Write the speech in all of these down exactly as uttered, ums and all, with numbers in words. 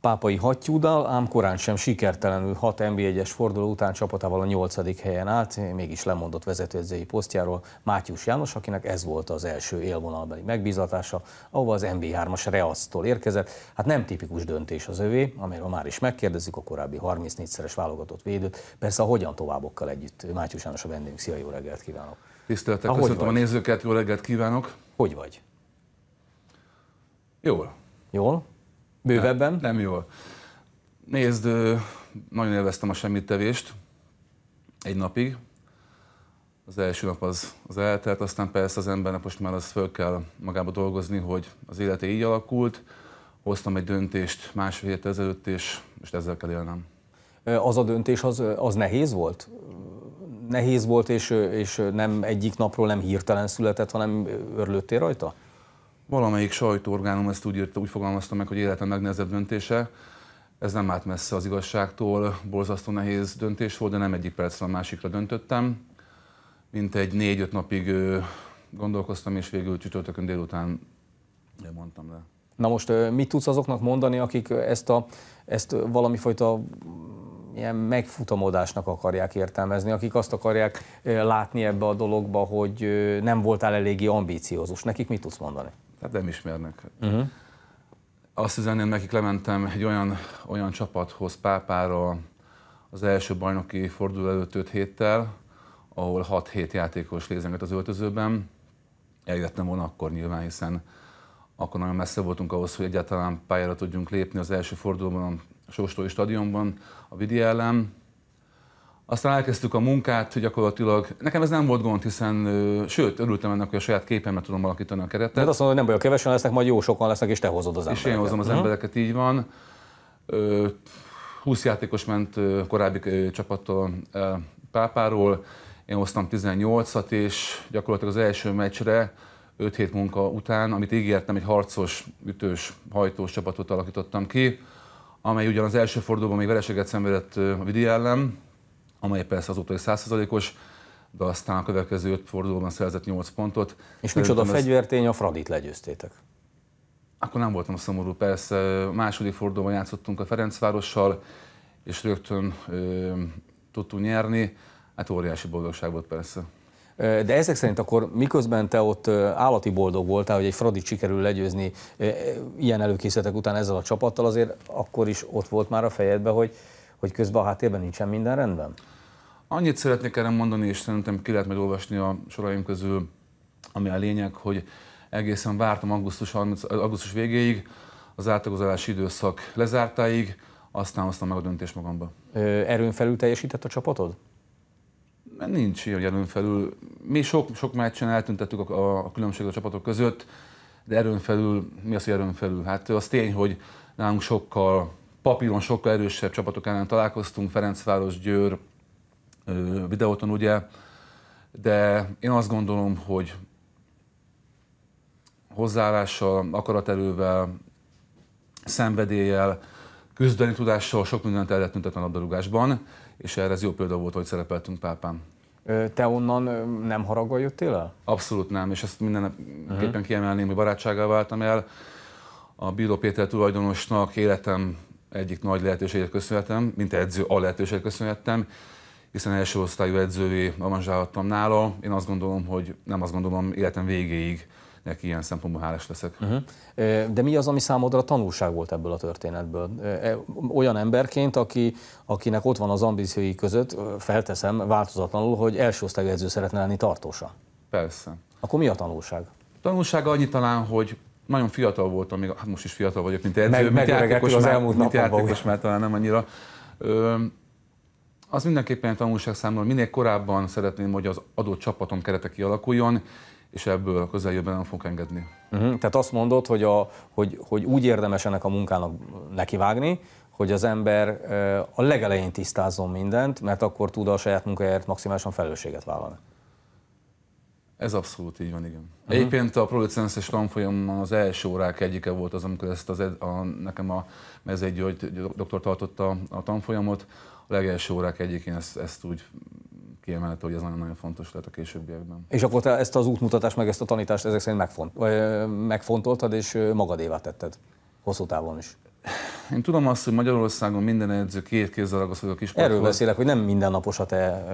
Pápai hattyúddal, ám korán sem sikertelenül hat en bé egyes forduló után csapatával a nyolcadik helyen állt, mégis lemondott vezetőedzői posztjáról Mátyus János, akinek ez volt az első élvonalbeli megbízatása, ahova az em bé hármas Reasztól érkezett. Hát nem tipikus döntés az övé, amiről már is megkérdezzük a korábbi harmincnégyszeres válogatott védőt, persze a hogyan továbbokkal együtt. Mátyus János a vendégünk, szia, jó reggelt kívánok! Tisztelettel köszöntöm a nézőket, jó reggelt kívánok! Hogy vagy? Jól. Jól? Bővebben? Nem, nem jól. Nézd, nagyon élveztem a semmittevést egy napig. Az első nap az, az eltelt, aztán persze az embernek most már az föl kell magába dolgozni, hogy az élete így alakult. Hoztam egy döntést másfél hét ezelőtt, és most ezzel kell élnem. Az a döntés az, az nehéz volt? Nehéz volt, és, és nem egyik napról nem hirtelen született, hanem örlődtél rajta? Valamelyik sajtóorgánum ezt úgy írta, úgy fogalmazta meg, hogy életem legnehezebb döntése. Ez nem állt messze az igazságtól, borzasztó nehéz döntés volt, de nem egyik percre a másikra döntöttem. Mintegy négy-öt napig gondolkoztam, és végül csütörtökön délután mondtam le. Na most mit tudsz azoknak mondani, akik ezt a ezt valamifajta ilyen megfutamodásnak akarják értelmezni, akik azt akarják látni ebbe a dologba, hogy nem voltál eléggé ambíciózus. Nekik mit tudsz mondani? Hát nem ismernek. Uh-huh. Azt üzenném nekik, lementem egy olyan, olyan csapathoz, Pápára az első bajnoki forduló előtt öt héttel, ahol hat-hét játékos lézenget az öltözőben. Eljöttem volna akkor nyilván, hiszen akkor nagyon messze voltunk ahhoz, hogy egyáltalán pályára tudjunk lépni az első fordulóban, a Sóstói Stadionban, a Vidi ellen. Aztán elkezdtük a munkát, hogy gyakorlatilag nekem ez nem volt gond, hiszen sőt, örültem ennek, hogy a saját képemet tudom alakítani a keretet. De azt mondom, hogy nem olyan kevesen lesznek, majd jó sokan lesznek, és te hozod az embereket. És én hozom az embereket, így van. húsz játékos ment korábbi csapattól, Pápáról, én hoztam tizennyolcat, és gyakorlatilag az első meccsre öt hét munka után, amit ígértem, egy harcos, ütős, hajtós csapatot alakítottam ki, amely ugyan az első fordulóban még vereséget szenvedett a Vidi ellen, amely persze azóta is száz százalékos, de aztán a következő öt fordulóban szerzett nyolc pontot. És micsoda fegyvertény, a Fradit legyőztétek? Akkor nem voltam szomorú, persze. A második fordulóban játszottunk a Ferencvárossal, és rögtön ö, tudtunk nyerni. Hát óriási boldogság volt persze. De ezek szerint akkor miközben te ott állati boldog voltál, hogy egy Fradit sikerül legyőzni ilyen előkészületek után ezzel a csapattal, azért akkor is ott volt már a fejedben, hogy, hogy közben a háttérben nincsen minden rendben? Annyit szeretnék erre mondani, és szerintem ki lehet majd olvasni a soraim közül, ami a lényeg, hogy egészen vártam augusztus, harmincadika, augusztus végéig, az átagozási időszak lezártáig, aztán hoztam meg a döntést magamba. Erőn felül teljesített a csapatod? Nincs ilyen, hogy erőn felül. Mi sok, sok meccsen eltüntettük a, a különbséget a csapatok között, de erőn felül, mi az, hogy erőn felül? Hát az tény, hogy nálunk sokkal, papíron sokkal erősebb csapatok ellen találkoztunk, Ferencváros, Győr, Videóton ugye, de én azt gondolom, hogy hozzáállással, akaraterővel, szenvedéllyel, küzdeni tudással sok mindent el lehet tüntetni a labdarúgásban, és erre ez jó példa volt, hogy szerepeltünk Pápán. Te onnan nem haraggal jöttél el? Abszolút nem, és ezt mindenképpen uh-huh. kiemelném, hogy barátsággal váltam el. A Bíró Péter tulajdonosnak életem egyik nagy lehetőségét köszönhetem, mint edző a lehetőséget köszönhetem, hiszen első osztályú edzővé avanzsálhattam nála. Én azt gondolom, hogy nem azt gondolom, életem végéig neki ilyen szempontból hálás leszek. Uh-huh. De mi az, ami számodra tanulság volt ebből a történetből? Olyan emberként, aki, akinek ott van az ambíciói között, felteszem változatlanul, hogy első osztályú edző szeretne lenni tartósan. Persze. Akkor mi a tanulság? Tanulság annyi talán, hogy nagyon fiatal voltam, még hát most is fiatal vagyok, mint edző, Meg, mint játékos, az elmúlt mint játékos már talán nem annyira. Ö, az mindenképpen tanulság számomra, minél korábban szeretném, hogy az adott csapatom kerete kialakuljon, és ebből a közeljövőben nem fogok engedni. Uh-huh. Tehát azt mondod, hogy, a, hogy, hogy úgy érdemes ennek a munkának nekivágni, hogy az ember a legelején tisztázzon mindent, mert akkor tud a saját munkáért maximálisan felelősséget vállalni. Ez abszolút így van, igen. Uh-huh. Egyébként a producences tanfolyamon az első órák egyike volt az, amikor ezt az ed, a, nekem a Mezei György doktor tartotta a tanfolyamot, a legelső órák egyikén ezt, ezt úgy kiemelte, hogy ez nagyon-nagyon fontos lehet a későbbiekben. És akkor te ezt az útmutatást, meg ezt a tanítást ezek szerint megfont, megfontoltad, és magadévá tetted, hosszú távon is. Én tudom azt, hogy Magyarországon minden edző két kézzel ragaszkodik a kispadhoz. Erről beszélek, hogy nem mindennapos a te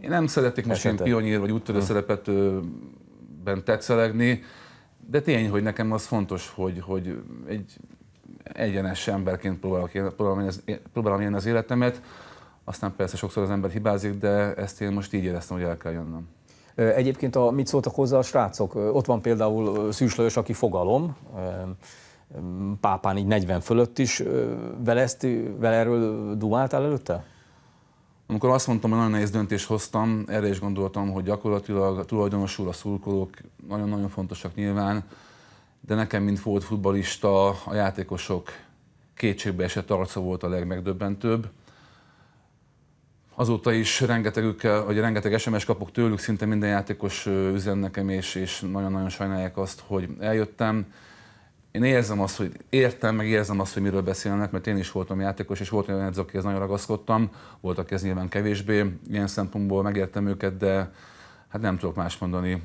Én nem szeretnék most ilyen pionyér vagy úttörő hmm. szerepetben tetszelegni, de tény, hogy nekem az fontos, hogy, hogy egy egyenes emberként próbálom élni az életemet. Aztán persze sokszor az ember hibázik, de ezt én most így éreztem, hogy el kell jönnöm. Egyébként a, mit szóltak hozzá a srácok? Ott van például Szűs Lajos, aki fogalom, pápán így negyven fölött is. Vele, ezt, vele erről dumáltál előtte? Amikor azt mondtam, hogy nagyon nehéz döntést hoztam, erre is gondoltam, hogy gyakorlatilag a tulajdonosul a szurkolók nagyon-nagyon fontosak nyilván, de nekem, mint volt futballista, a játékosok kétségbeesett arca volt a legmegdöbbentőbb. Azóta is rengetegükkel, vagy rengeteg es em es kapok tőlük, szinte minden játékos üzen nekem, és, és nagyon-nagyon sajnálják azt, hogy eljöttem. Én érzem azt, hogy értem, meg érzem azt, hogy miről beszélnek, mert én is voltam játékos, és volt olyan edző, akihez nagyon ragaszkodtam, volt, akihez nyilván kevésbé. Ilyen szempontból megértem őket, de hát nem tudok más mondani,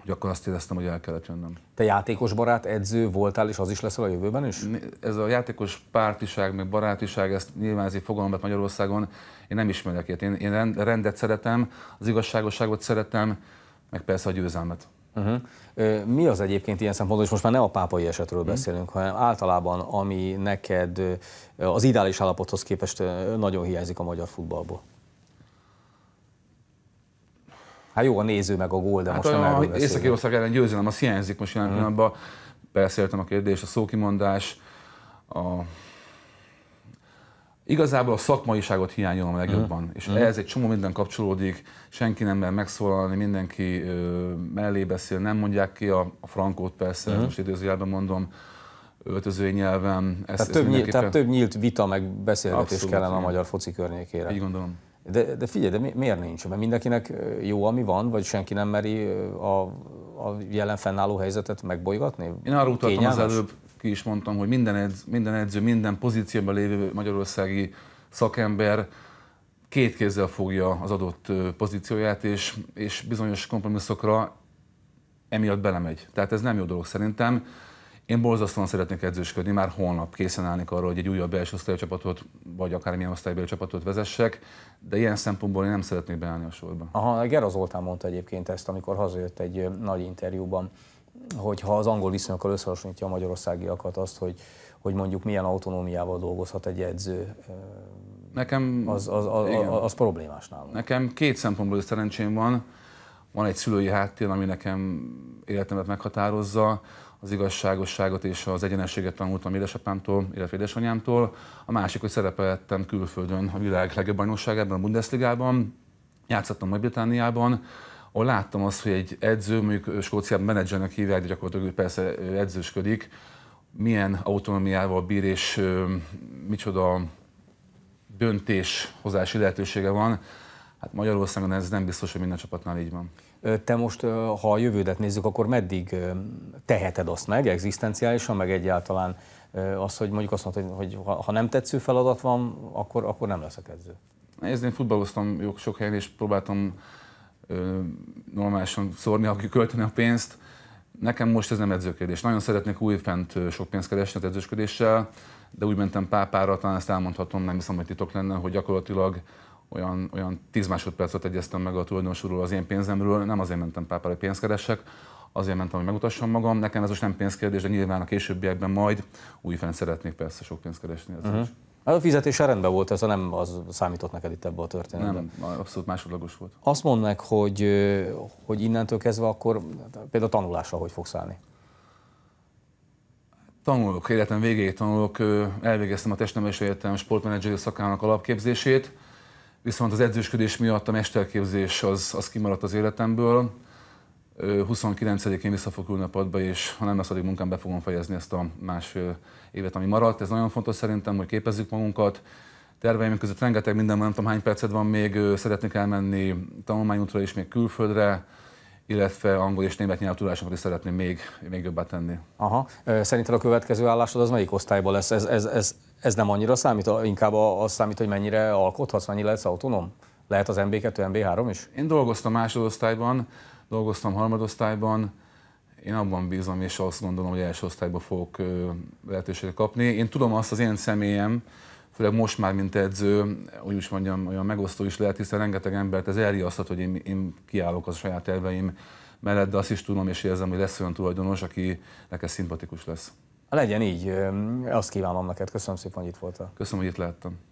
hogy akkor azt éreztem, hogy el kellett jönnöm. Te játékos barát edző voltál, és az is leszel a jövőben is? Ez a játékos pártiság, meg barátiság, ezt nyilván ez egy fogalmat Magyarországon, én nem ismerek ilyet. Én, én rendet szeretem, az igazságosságot szeretem, meg persze a győzelmet. Uh-huh. Mi az egyébként ilyen szempontból, és most már nem a pápai esetről uh-huh. beszélünk, hanem általában, ami neked az ideális állapothoz képest nagyon hiányzik a magyar futballból? Hát jó a néző meg a gól, de hát most nem erről beszélünk. Észak-Irország ellen győzelem, az hiányzik most jelen pillanatban. Uh-huh. Persze értem a kérdést, a szókimondás, a... Igazából a szakmaiságot hiányolom a legjobban, mm. és mm. ehhez egy csomó minden kapcsolódik, senki nem mer megszólalni, mindenki ö, mellé beszél, nem mondják ki a, a frankót persze, mm. most időzőjelben mondom, öltözői nyelven. Ez, tehát, ez több nyílt, tehát több nyílt vita meg beszélgetés abszolút kellene a magyar foci környékére. Így gondolom. De, de figyelj, de mi, miért nincs? Mert mindenkinek jó, ami van, vagy senki nem meri a, a jelen fennálló helyzetet megbolygatni? Én arra utaltam az előbb, ki is mondtam, hogy minden, edz, minden edző, minden pozícióban lévő magyarországi szakember két kézzel fogja az adott pozícióját, és, és bizonyos kompromisszokra emiatt belemegy. Tehát ez nem jó dolog szerintem. Én borzasztóan szeretnék edzősködni, már holnap készen állnék arra, hogy egy újabb első osztályú csapatot, vagy akármilyen osztálybeli csapatot vezessek, de ilyen szempontból én nem szeretnék beállni a sorba. Aha, Gera Zoltán mondta egyébként ezt, amikor hazajött egy nagy interjúban, hogy ha az angol viszonyokkal összehasonlítja a magyarországiakat, azt, hogy, hogy mondjuk milyen autonómiával dolgozhat egy edző, nekem, az, az, az, az problémás nálunk. Nekem két szempontból szerencsém van. Van egy szülői háttér, ami nekem életemet meghatározza. Az igazságosságot és az egyenességet tanultam édesapámtól, illetve édesanyámtól. A másik, hogy szerepelhettem külföldön a világ legjobb bajnokságában, a Bundesligában. Játszottam Nagy-Britanniában, ahol láttam azt, hogy egy edző, mondjuk Skóciában menedzsernek hívják, de gyakorlatilag ő persze edzősködik, milyen autonómiával bír és micsoda döntéshozási lehetősége van. Hát Magyarországon ez nem biztos, hogy minden csapatnál így van. Te most, ha a jövődet nézzük, akkor meddig teheted azt meg, egzisztenciálisan, meg egyáltalán az, hogy mondjuk azt mondtad, hogy ha nem tetsző feladat van, akkor, akkor nem leszek edző? Én futballoztam jó sok helyen, és próbáltam normálisan szórni, aki költeni a pénzt. Nekem most ez nem edzőkérdés. Nagyon szeretnék újfent sok pénzt keresni az edzősködéssel, de úgy mentem pápára, talán ezt elmondhatom, nem hiszem, hogy titok lenne, hogy gyakorlatilag olyan, olyan tíz másodpercet egyeztem meg a tulajdonosról az én pénzemről. Nem azért mentem pápára, hogy pénzt keresek, azért mentem, hogy megutassam magam. Nekem ez most nem pénzkérdés, de nyilván a későbbiekben majd újfent szeretnék persze sok pénzt keresni. A fizetése rendben volt, ez nem az számított neked itt ebbe a történetben. Nem, abszolút másodlagos volt. Azt mondd meg, hogy, hogy innentől kezdve akkor például a tanulással hogy fogsz állni? Tanulok, életem végéig tanulok. Elvégeztem a testnevelési egyetem sportmenedzseri szakának alapképzését, viszont az edzősködés miatt a mesterképzés az, az kimaradt az életemből. huszonkilencedikén vissza fogok ülni a padba, és ha nem lesz addig munkám, be fogom fejezni ezt a másfél évet, ami maradt. Ez nagyon fontos szerintem, hogy képezzük magunkat. Terveim között rengeteg minden, nem tudom hány percet van még, szeretnék elmenni tanulmányútra is, még külföldre, illetve angol és német nyelvtudásomat is szeretném még, még jobbá tenni. Aha. Szerinted a következő állásod az melyik osztályban lesz? Ez, ez, ez, ez nem annyira számít? Inkább az számít, hogy mennyire alkothatsz, mennyire lehetsz autonóm? Lehet az em bé kettő, em bé három is? Én dolgoztam másodosztályban, dolgoztam harmadosztályban, Én abban bízom, és azt gondolom, hogy első osztályba fogok lehetőséget kapni. Én tudom azt, az én személyem, főleg most már, mint edző, úgy is mondjam, olyan megosztó is lehet, hiszen rengeteg embert ez elriasztat, hogy én, én kiállok az a saját elveim mellett, de azt is tudom és érzem, hogy lesz olyan tulajdonos, aki nekem szimpatikus lesz. Legyen így, azt kívánom neked. Köszönöm szépen, hogy itt voltál. Köszönöm, hogy itt lehettem.